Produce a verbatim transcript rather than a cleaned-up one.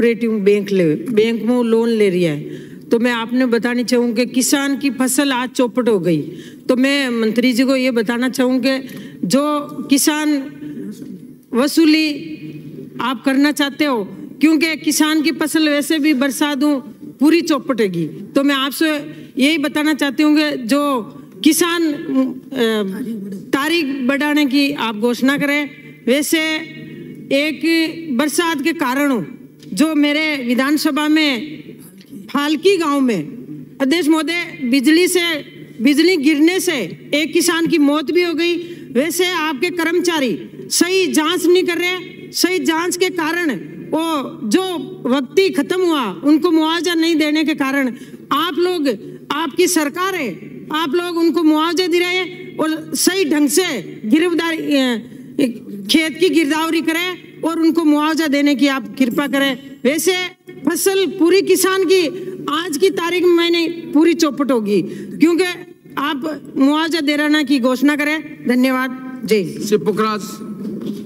Cooperative bank ले bank में loan ले रही है, तो मैं आपने बतानी चाहूँ कि किसान की फसल आज चौपट हो गई। तो मैं मंत्री जी को ये बताना चाहूँ कि जो किसान वसूली आप करना चाहते हो, क्योंकि किसान की फसल वैसे भी बरसा दूँ पूरी चौपटेगी, तो मैं आपसे यही बताना चाहती हूँ कि जो किसान तारीख बढ़ाने की आप घोषणा करें। वैसे एक बरसात के कारण जो मेरे विधानसभा में फालकी गांव में अध्यक्ष महोदय बिजली से बिजली गिरने से एक किसान की मौत भी हो गई, वैसे आपके कर्मचारी सही जांच नहीं कर रहे, सही जांच के कारण वो जो वक्ती खत्म हुआ उनको मुआवजा नहीं देने के कारण आप लोग, आपकी सरकार है, आप लोग उनको मुआवजा दिलाए और सही ढंग से गिरफ्तारी खेत की गिरदावरी करें और उनको मुआवजा देने की आप कृपा करें। वैसे फसल पूरी किसान की आज की तारीख में मैंने पूरी चौपट होगी, क्योंकि आप मुआवजा दिलाना की घोषणा करें। धन्यवाद। जय शिवपुखराज।